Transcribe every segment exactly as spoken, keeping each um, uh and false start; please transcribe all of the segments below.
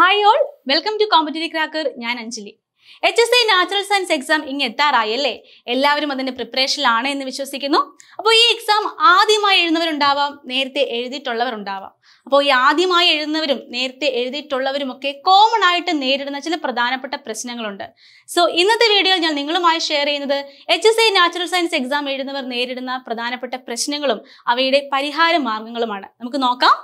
Hi all, welcome to Competitive Cracker. ഞാൻ Anjali. H S A natural science exam ഇങ്ങ് എത്താറായല്ലേ? എല്ലാവരും അതിന്റെ പ്രിപ്പറേഷനിലാണ് എന്ന് വിശ്വസിക്കുന്നു. അപ്പോൾ ഈ എക്സാം ആദ്യമായി എഴുതുന്നവരുണ്ടാവാം, നേരത്തെ എഴുതിയിട്ടുള്ളവരുണ്ടാവാം. അപ്പോൾ ഈ ആദ്യമായി എഴുതുന്നവരും നേരത്തെ എഴുതിയിട്ടുള്ളവരും ഒക്കെ കോമൺ ആയിട്ട് നേരിടുന്ന ചില പ്രധാനപ്പെട്ട പ്രശ്നങ്ങളുണ്ട്. സോ ഇന്നത്തെ വീഡിയോയിൽ ഞാൻ നിങ്ങളുമായി ഷെയർ ചെയ്യുന്നത് H S A natural science exam എഴുതുന്നവർ നേരിടുന്ന പ്രധാനപ്പെട്ട പ്രശ്നങ്ങളും അവയുടെ പരിഹാര മാർഗങ്ങളുമാണ്. നമുക്ക് നോക്കാം.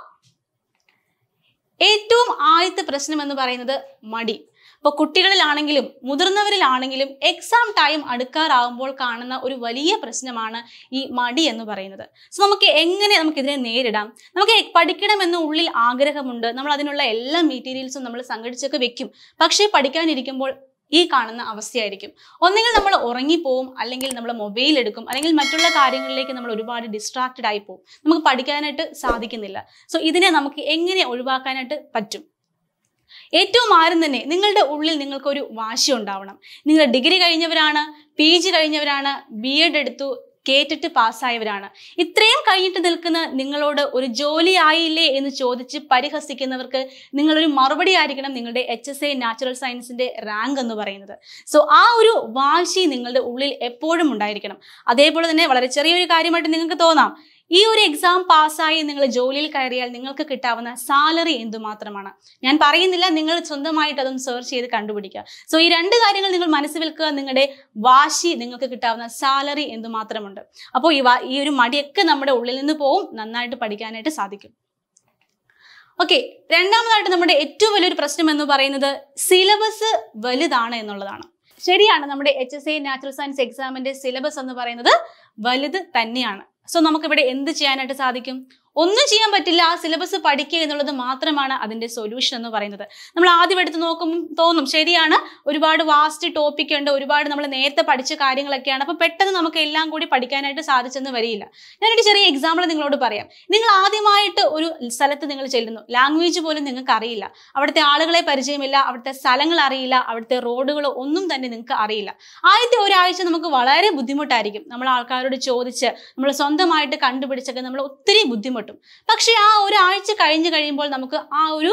ഏറ്റവും ആദ്യത്തെ പ്രശ്നം എന്ന് പറയുന്നത് മടി. അപ്പോൾ കുട്ടികളിലാണെങ്കിലും മുതിർന്നവരിലാണെങ്കിലും എക്സാം ടൈം അടുക്കാറാവുമ്പോൾ കാണുന്ന ഒരു വലിയ പ്രശ്നമാണ് ഈ മടി എന്ന് പറയുന്നത്. സോ നമുക്ക് എങ്ങനെ നമുക്കിതിനെ നേരിടാം? നമുക്ക് പഠിക്കണമെന്ന് ഉള്ളിൽ ആഗ്രഹമുണ്ട്, നമ്മൾ അതിനുള്ള എല്ലാ മെറ്റീരിയൽസും നമ്മൾ സംഘടിച്ചൊക്കെ വെക്കും. പക്ഷേ പഠിക്കാനിരിക്കുമ്പോൾ ഈ കാണുന്ന അവസ്ഥയായിരിക്കും. ഒന്നെങ്കിൽ നമ്മൾ ഉറങ്ങിപ്പോവും, അല്ലെങ്കിൽ നമ്മൾ മൊബൈൽ എടുക്കും, അല്ലെങ്കിൽ മറ്റുള്ള കാര്യങ്ങളിലേക്ക് നമ്മൾ ഒരുപാട് ഡിസ്ട്രാക്റ്റഡ് ആയി പോകും, നമുക്ക് പഠിക്കാനായിട്ട് സാധിക്കുന്നില്ല. സോ ഇതിനെ നമുക്ക് എങ്ങനെ ഒഴിവാക്കാനായിട്ട് പറ്റും? ഏറ്റവും ആരും തന്നെ നിങ്ങളുടെ ഉള്ളിൽ നിങ്ങൾക്കൊരു വാശി ഉണ്ടാവണം. നിങ്ങൾ ഡിഗ്രി കഴിഞ്ഞവരാണ്, പി ജി കഴിഞ്ഞവരാണ്, ബി എഡ് എടുത്തു, കേട്ടിട്ട് പാസ്സായവരാണ്. ഇത്രയും കഴിഞ്ഞിട്ട് നിൽക്കുന്ന നിങ്ങളോട് ഒരു ജോലി ആയില്ലേ എന്ന് ചോദിച്ച് പരിഹസിക്കുന്നവർക്ക് നിങ്ങളൊരു മറുപടി ആയിരിക്കണം നിങ്ങളുടെ എച്ച് എസ് എ നാച്ചുറൽ സയൻസിന്റെ റാങ്ക് എന്ന് പറയുന്നത്. സോ ആ ഒരു വാശി നിങ്ങളുടെ ഉള്ളിൽ എപ്പോഴും ഉണ്ടായിരിക്കണം. അതേപോലെ തന്നെ വളരെ ചെറിയൊരു കാര്യമായിട്ട് നിങ്ങൾക്ക് തോന്നാം, ഈ ഒരു എക്സാം പാസ്സായി നിങ്ങൾ ജോലിയിൽ കയറിയാൽ നിങ്ങൾക്ക് കിട്ടാവുന്ന സാലറി എന്തുമാത്രമാണ്. ഞാൻ പറയുന്നില്ല, നിങ്ങൾ സ്വന്തമായിട്ട് അതും സെർച്ച് ചെയ്ത് കണ്ടുപിടിക്കുക. സോ ഈ രണ്ട് കാര്യങ്ങൾ നിങ്ങൾ മനസ്സിൽ വെക്കുക. നിങ്ങളുടെ വാശി, നിങ്ങൾക്ക് കിട്ടാവുന്ന സാലറി എന്തുമാത്രമുണ്ട്. അപ്പോൾ ഈ ഈ ഒരു മടിയൊക്കെ നമ്മുടെ ഉള്ളിൽ നിന്ന് പോവും, നന്നായിട്ട് പഠിക്കാനായിട്ട് സാധിക്കും. ഓക്കെ, രണ്ടാമതായിട്ട് നമ്മുടെ ഏറ്റവും വലിയൊരു പ്രശ്നം എന്ന് പറയുന്നത് സിലബസ് വലുതാണ് എന്നുള്ളതാണ്. ശരിയാണ്, നമ്മുടെ H S A natural science എക്സാമിന്റെ സിലബസ് എന്ന് പറയുന്നത് വലുത് തന്നെയാണ്. സോ നമുക്കിവിടെ എന്ത് ചെയ്യാനായിട്ട് സാധിക്കും? ഒന്നും ചെയ്യാൻ പറ്റില്ല, ആ സിലബസ് പഠിക്കുക എന്നുള്ളത് മാത്രമാണ് അതിൻ്റെ സൊല്യൂഷൻ എന്ന് പറയുന്നത്. നമ്മൾ ആദ്യം എടുത്ത് നോക്കും തോന്നും, ശരിയാണ്, ഒരുപാട് വാസ്റ്റ് ടോപ്പിക് ഉണ്ട്, ഒരുപാട് നമ്മൾ നേരത്തെ പഠിച്ച കാര്യങ്ങളൊക്കെയാണ്. അപ്പോൾ പെട്ടെന്ന് നമുക്ക് എല്ലാം കൂടി പഠിക്കാനായിട്ട് സാധിച്ചെന്ന് വരില്ല. ഞാനൊരു ചെറിയ എക്സാമ്പിൾ നിങ്ങളോട് പറയാം. നിങ്ങൾ ആദ്യമായിട്ട് ഒരു സ്ഥലത്ത് നിങ്ങൾ ചെല്ലുന്നു, ലാംഗ്വേജ് പോലും നിങ്ങൾക്ക് അറിയില്ല, അവിടുത്തെ ആളുകളെ പരിചയമില്ല, അവിടുത്തെ സ്ഥലങ്ങൾ അറിയില്ല, അവിടുത്തെ റോഡുകൾ ഒന്നും തന്നെ നിങ്ങൾക്ക് അറിയില്ല. ആദ്യത്തെ ഒരാഴ്ച നമുക്ക് വളരെ ബുദ്ധിമുട്ടായിരിക്കും. നമ്മൾ ആൾക്കാരോട് ചോദിച്ച് നമ്മൾ സ്വന്തമായിട്ട് കണ്ടുപിടിച്ചൊക്കെ നമ്മൾ ഒത്തിരി ബുദ്ധിമുട്ട്. പക്ഷെ ആ ഒരാഴ്ച കഴിഞ്ഞു കഴിയുമ്പോൾ നമുക്ക് ആ ഒരു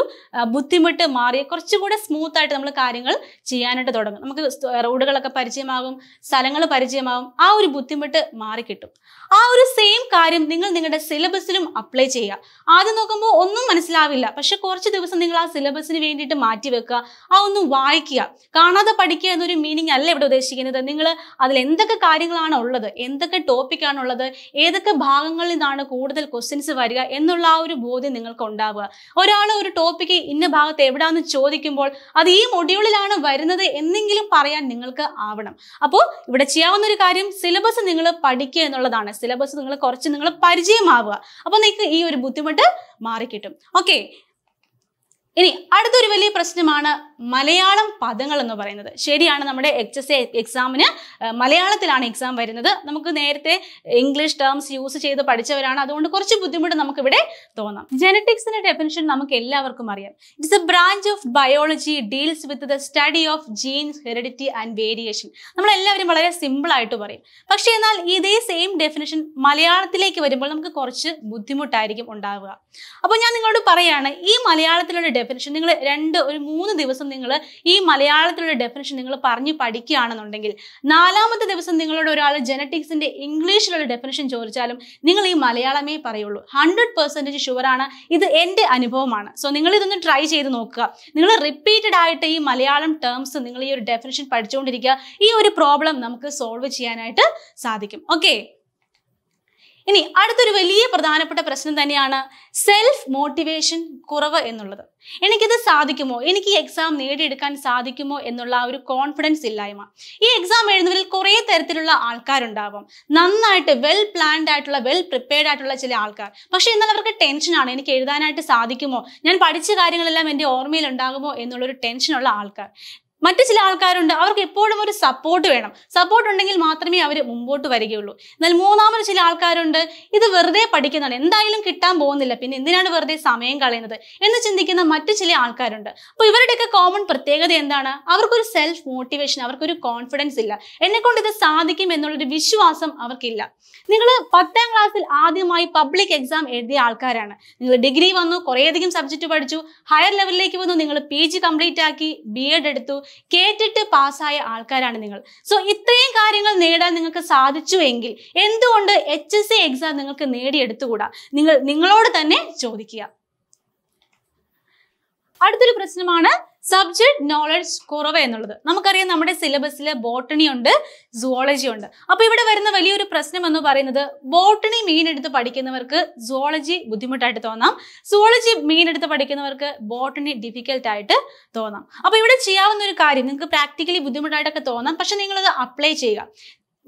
ബുദ്ധിമുട്ട് മാറി കുറച്ചുകൂടെ സ്മൂത്ത് ആയിട്ട് നമ്മൾ കാര്യങ്ങൾ ചെയ്യാനായിട്ട് തുടങ്ങും. നമുക്ക് റോഡുകളൊക്കെ പരിചയമാകും, സ്ഥലങ്ങൾ പരിചയമാകും, ആ ഒരു ബുദ്ധിമുട്ട് മാറിക്കിട്ടും. ആ ഒരു സെയിം കാര്യം നിങ്ങൾ നിങ്ങളുടെ സിലബസിലും അപ്ലൈ ചെയ്യുക. ആദ്യം നോക്കുമ്പോൾ ഒന്നും മനസ്സിലാവില്ല, പക്ഷെ കുറച്ച് ദിവസം നിങ്ങൾ ആ സിലബസിന് വേണ്ടിയിട്ട് മാറ്റി വെക്കുക, ആ ഒന്ന് വായിക്കുക. കാണാതെ പഠിക്കുക എന്നൊരു മീനിങ് അല്ല ഇവിടെ ഉദ്ദേശിക്കുന്നത്. നിങ്ങൾ അതിൽ എന്തൊക്കെ കാര്യങ്ങളാണ് ഉള്ളത്, എന്തൊക്കെ ടോപ്പിക്കാണുള്ളത്, ഏതൊക്കെ ഭാഗങ്ങളിൽ നിന്നാണ് കൂടുതൽ ക്വസ്റ്റ്യൻസ് വരിക എന്നുള്ള ആ ഒരു ബോധ്യം നിങ്ങൾക്ക് ഉണ്ടാവുക. ഒരാൾ ഒരു ടോപ്പിക്ക് ഇന്ന ഭാഗത്ത് എവിടാന്ന് ചോദിക്കുമ്പോൾ അത് ഈ മൊഡ്യൂളിലാണ് വരുന്നത് എന്നെങ്കിലും പറയാൻ നിങ്ങൾക്ക് ആവണം. അപ്പോൾ ഇവിടെ ചെയ്യാവുന്ന ഒരു കാര്യം സിലബസ് നിങ്ങൾ പഠിക്കുക എന്നുള്ളതാണ്. സിലബസ് നിങ്ങൾ കുറച്ച് നിങ്ങൾ പരിചയമാവുക, അപ്പോൾ നിങ്ങൾക്ക് ഈ ഒരു ബുദ്ധിമുട്ട് മാറിക്കിട്ടും. ഓക്കെ, ഇനി അടുത്തൊരു വലിയ പ്രശ്നമാണ് മലയാളം പദങ്ങൾ എന്ന് പറയുന്നത്. ശരിയാണ്, നമ്മുടെ എച്ച് എസ് എ എക്സാമിന് മലയാളത്തിലാണ് എക്സാം വരുന്നത്. നമുക്ക് നേരത്തെ ഇംഗ്ലീഷ് ടേംസ് യൂസ് ചെയ്ത് പഠിച്ചവരാണ്, അതുകൊണ്ട് കുറച്ച് ബുദ്ധിമുട്ട് നമുക്കിവിടെ തോന്നാം. ജെനറ്റിക്സിന്റെ ഡെഫിനിഷൻ നമുക്ക് എല്ലാവർക്കും അറിയാം. It's a branch of biology deals with the study of genes, heredity and variation. നമ്മളെല്ലാവരും വളരെ സിമ്പിൾ ആയിട്ട് പറയും. പക്ഷേ എന്നാൽ ഇതേ സെയിം ഡെഫിനിഷൻ മലയാളത്തിലേക്ക് വരുമ്പോൾ നമുക്ക് കുറച്ച് ബുദ്ധിമുട്ടായിരിക്കും ഉണ്ടാവുക. അപ്പോൾ ഞാൻ നിങ്ങളോട് പറയാണ്, ഈ മലയാളത്തിലുള്ള ഡെഫിനിഷൻ നിങ്ങൾ രണ്ട് ഒരു മൂന്ന് ദിവസം നിങ്ങൾ ഈ മലയാളത്തിലുള്ള ഡെഫിനിഷൻ നിങ്ങൾ പറഞ്ഞ് പഠിക്കുകയാണെന്നുണ്ടെങ്കിൽ നാലാമത്തെ ദിവസം നിങ്ങളോട് ഒരാൾ ജെനറ്റിക്സിന്റെ ഇംഗ്ലീഷിലുള്ള ഡെഫിനിഷൻ ചോദിച്ചാലും നിങ്ങൾ ഈ മലയാളമേ പറയുള്ളൂ. ഹൺഡ്രഡ് പെർസെൻറ്റേജ് ഷുവറാണ്, ഇത് എൻ്റെ അനുഭവമാണ്. സോ നിങ്ങൾ ഇതൊന്ന് ട്രൈ ചെയ്ത് നോക്കുക. നിങ്ങൾ റിപ്പീറ്റഡ് ആയിട്ട് ഈ മലയാളം ടേംസ് നിങ്ങൾ ഈ ഒരു ഡെഫിനിഷൻ പഠിച്ചുകൊണ്ടിരിക്കുക. ഈ ഒരു പ്രോബ്ലം നമുക്ക് സോൾവ് ചെയ്യാനായിട്ട് സാധിക്കും. ഓക്കെ, ഇനി അടുത്തൊരു വലിയ പ്രധാനപ്പെട്ട പ്രശ്നം തന്നെയാണ് സെൽഫ് മോട്ടിവേഷൻ കുറവ് എന്നുള്ളത്. എനിക്കിത് സാധിക്കുമോ, എനിക്ക് ഈ എക്സാം നേടിയെടുക്കാൻ സാധിക്കുമോ എന്നുള്ള ഒരു കോൺഫിഡൻസ് ഇല്ലായ്മ. ഈ എക്സാം എഴുതുന്നവരിൽ കുറേ തരത്തിലുള്ള ആൾക്കാരുണ്ടാവും. നന്നായിട്ട് വെൽ പ്ലാൻഡ് ആയിട്ടുള്ള, വെൽ പ്രിപ്പയർഡ് ആയിട്ടുള്ള ചില ആൾക്കാർ. പക്ഷെ എന്നാൽ അവർക്ക് ടെൻഷനാണ്, എനിക്ക് എഴുതാനായിട്ട് സാധിക്കുമോ, ഞാൻ പഠിച്ച കാര്യങ്ങളെല്ലാം എൻ്റെ ഓർമ്മയിൽ ഉണ്ടാകുമോ എന്നുള്ളൊരു ടെൻഷനുള്ള ആൾക്കാർ. മറ്റു ചില ആൾക്കാരുണ്ട് അവർക്ക് എപ്പോഴും ഒരു സപ്പോർട്ട് വേണം സപ്പോർട്ട് ഉണ്ടെങ്കിൽ മാത്രമേ അവർ മുമ്പോട്ട് വരികയുള്ളൂ എന്നാൽ മൂന്നാമത് ചില ആൾക്കാരുണ്ട് ഇത് വെറുതെ പഠിക്കുന്നതാണ് എന്തായാലും കിട്ടാൻ പോകുന്നില്ല പിന്നെ എന്തിനാണ് വെറുതെ സമയം കളയുന്നത് എന്ന് ചിന്തിക്കുന്ന മറ്റു ചില ആൾക്കാരുണ്ട് അപ്പോൾ ഇവരുടെയൊക്കെ കോമൺ പ്രത്യേകത എന്താണ് അവർക്ക് ഒരു സെൽഫ് മോട്ടിവേഷൻ അവർക്ക് ഒരു കോൺഫിഡൻസ് ഇല്ല എന്നെക്കൊണ്ട് ഇത് സാധിക്കും എന്നുള്ള ഒരു വിശ്വാസം അവർക്കില്ല നിങ്ങൾ പത്താം ക്ലാസ്സിൽ ആദ്യമായി പബ്ലിക് എക്സാം എഴുതിയ ആൾക്കാരാണ് നിങ്ങൾ ഡിഗ്രി വന്നു കുറേയധികം സബ്ജക്റ്റ് പഠിച്ചു ഹയർ ലെവലിലേക്ക് വന്നു നിങ്ങൾ പിജി കംപ്ലീറ്റ് ആക്കി ബിഎഡ് എടുത്തു കേട്ടിട്ട് പാസ്സായ ആൾക്കാരാണ് നിങ്ങൾ സോ ഇത്രയും കാര്യങ്ങൾ നേടാൻ നിങ്ങൾക്ക് സാധിച്ചുവെങ്കിൽ എന്തുകൊണ്ട് എച്ച് എസ് എ എക്സാം നിങ്ങൾക്ക് നേടിയെടുത്തുകൂടാ നിങ്ങൾ നിങ്ങളോട് തന്നെ ചോദിക്കുക അടുത്തൊരു പ്രശ്നമാണ് Subject knowledge കുറവ് എന്നുള്ളത് നമുക്കറിയാം നമ്മുടെ സിലബസിലെ ബോട്ടണി ഉണ്ട് സുവോളജി ഉണ്ട് അപ്പോൾ ഇവിടെ വരുന്ന വലിയൊരു പ്രശ്നം എന്ന് പറയുന്നത് ബോട്ടണി മെയിൻ എടുത്ത് പഠിക്കുന്നവർക്ക് സുവോളജി ബുദ്ധിമുട്ടായിട്ട് തോന്നാം സുവോളജി മെയിൻ എടുത്ത് പഠിക്കുന്നവർക്ക് ബോട്ടണി ഡിഫിക്കൽട്ട് ആയിട്ട് തോന്നാം അപ്പോൾ ഇവിടെ ചെയ്യാവുന്ന ഒരു കാര്യം നിങ്ങൾക്ക് പ്രാക്ടിക്കലി ബുദ്ധിമുട്ടായിട്ടൊക്കെ തോന്നാം പക്ഷെ നിങ്ങൾ അത് അപ്ലൈ ചെയ്യുക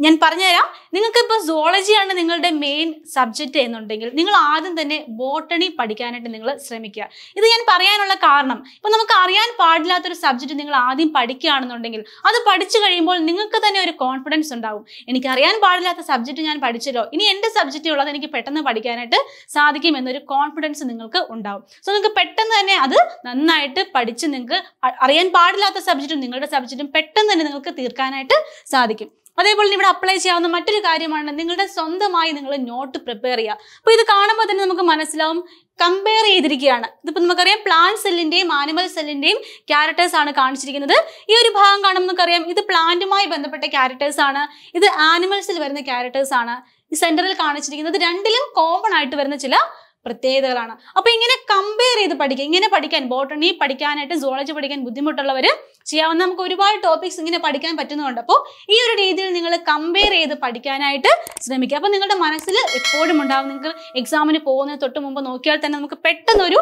ഞാൻ പറഞ്ഞുതരാം നിങ്ങൾക്ക് ഇപ്പോൾ സുവോളജിയാണ് നിങ്ങളുടെ മെയിൻ സബ്ജക്റ്റ് എന്നുണ്ടെങ്കിൽ നിങ്ങൾ ആദ്യം തന്നെ ബോട്ടണി പഠിക്കാനായിട്ട് നിങ്ങൾ ശ്രമിക്കുക ഇത് ഞാൻ പറയാനുള്ള കാരണം ഇപ്പം നമുക്ക് അറിയാൻ പാടില്ലാത്തൊരു സബ്ജക്റ്റ് നിങ്ങൾ ആദ്യം പഠിക്കുകയാണെന്നുണ്ടെങ്കിൽ അത് പഠിച്ചു കഴിയുമ്പോൾ നിങ്ങൾക്ക് തന്നെ ഒരു കോൺഫിഡൻസ് ഉണ്ടാവും എനിക്ക് അറിയാൻ പാടില്ലാത്ത സബ്ജക്റ്റ് ഞാൻ പഠിച്ചല്ലോ ഇനി എൻ്റെ സബ്ജക്റ്റ് ഉള്ളത് എനിക്ക് പെട്ടെന്ന് പഠിക്കാനായിട്ട് സാധിക്കും എന്നൊരു കോൺഫിഡൻസ് നിങ്ങൾക്ക് ഉണ്ടാവും സോ നിങ്ങൾക്ക് പെട്ടെന്ന് തന്നെ അത് നന്നായിട്ട് പഠിച്ച് നിങ്ങൾക്ക് അറിയാൻ പാടില്ലാത്ത സബ്ജക്റ്റും നിങ്ങളുടെ സബ്ജക്റ്റും പെട്ടെന്ന് തന്നെ നിങ്ങൾക്ക് തീർക്കാനായിട്ട് സാധിക്കും അതേപോലെ ഇവിടെ അപ്ലൈ ചെയ്യാവുന്ന മറ്റൊരു കാര്യമാണ് നിങ്ങളുടെ സ്വന്തമായി നിങ്ങൾ നോട്ട് പ്രിപ്പയർ ചെയ്യുക അപ്പോൾ ഇത് കാണുമ്പോൾ തന്നെ നമുക്ക് മനസ്സിലാവും കമ്പയർ ചെയ്തിരിക്കുകയാണ് ഇതിപ്പോൾ നമുക്കറിയാം പ്ലാന്റ് സെല്ലിൻ്റെയും ആനിമൽ സെല്ലിൻ്റെയും ക്യാരക്ടേഴ്സ് ആണ് കാണിച്ചിരിക്കുന്നത് ഈ ഒരു ഭാഗം കാണുമ്പോൾ നമുക്കറിയാം ഇത് പ്ലാന്റുമായി ബന്ധപ്പെട്ട ക്യാരക്ടേഴ്സ് ആണ് ഇത് ആനിമൽസിൽ വരുന്ന ക്യാരക്ടേഴ്സ് ആണ് ഈ സെൻറ്ററിൽ കാണിച്ചിരിക്കുന്നത് രണ്ടിലും കോമൺ ആയിട്ട് വരുന്ന ചില പ്രത്യേകതകളാണ് അപ്പോൾ ഇങ്ങനെ കമ്പയർ ചെയ്ത് പഠിക്കുക ഇങ്ങനെ പഠിക്കാൻ ബോട്ടണി പഠിക്കാനായിട്ട് സുവോളജി പഠിക്കാൻ ബുദ്ധിമുട്ടുള്ളവർ ചെയ്യാവുന്ന നമുക്ക് ഒരുപാട് ടോപ്പിക്സ് ഇങ്ങനെ പഠിക്കാൻ പറ്റുന്നുണ്ട് അപ്പോൾ ഈ ഒരു രീതിയിൽ നിങ്ങൾ കമ്പയർ ചെയ്ത് പഠിക്കാനായിട്ട് ശ്രമിക്കുക അപ്പോൾ നിങ്ങളുടെ മനസ്സിൽ എപ്പോഴും ഉണ്ടാവും നിങ്ങൾക്ക് എക്സാമിന് പോകുന്നതിന് തൊട്ട് മുമ്പ് നോക്കിയാൽ തന്നെ നമുക്ക് പെട്ടെന്നൊരു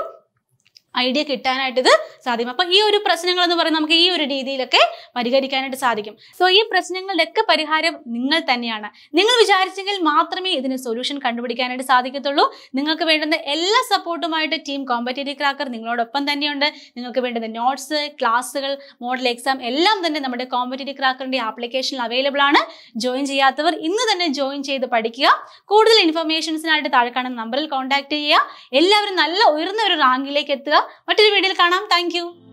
ഐഡിയ കിട്ടാനായിട്ട് ഇത് സാധിക്കും അപ്പോൾ ഈ ഒരു പ്രശ്നങ്ങൾ എന്ന് പറയുന്നത് നമുക്ക് ഈ ഒരു രീതിയിലൊക്കെ പരിഹരിക്കാനായിട്ട് സാധിക്കും സോ ഈ പ്രശ്നങ്ങളുടെയൊക്കെ പരിഹാരം നിങ്ങൾ തന്നെയാണ് നിങ്ങൾ വിചാരിച്ചെങ്കിൽ മാത്രമേ ഇതിന് സൊല്യൂഷൻ കണ്ടുപിടിക്കാനായിട്ട് സാധിക്കത്തുള്ളൂ നിങ്ങൾക്ക് വേണ്ടുന്ന എല്ലാ സപ്പോർട്ടുമായിട്ട് ടീം കോമ്പറ്റേറ്റീവ് ക്രാക്കർ നിങ്ങളോടൊപ്പം തന്നെയുണ്ട് നിങ്ങൾക്ക് വേണ്ടുന്ന നോട്ട്സ് ക്ലാസ്സുകൾ മോഡൽ എക്സാം എല്ലാം തന്നെ നമ്മുടെ കോമ്പറ്റേറ്റീവ് ക്രാക്കറിൻ്റെ ആപ്ലിക്കേഷനിൽ അവൈലബിൾ ആണ് ജോയിൻ ചെയ്യാത്തവർ ഇന്ന് തന്നെ ജോയിൻ ചെയ്ത് പഠിക്കുക കൂടുതൽ ഇൻഫർമേഷൻസിനായിട്ട് താഴെ കാണുന്ന നമ്പറിൽ കോൺടാക്ട് ചെയ്യുക എല്ലാവരും നല്ല ഉയർന്ന ഒരു റാങ്കിലേക്ക് എത്തുക മറ്റൊരു വീഡിയോയിൽ കാണാം താങ്ക് യു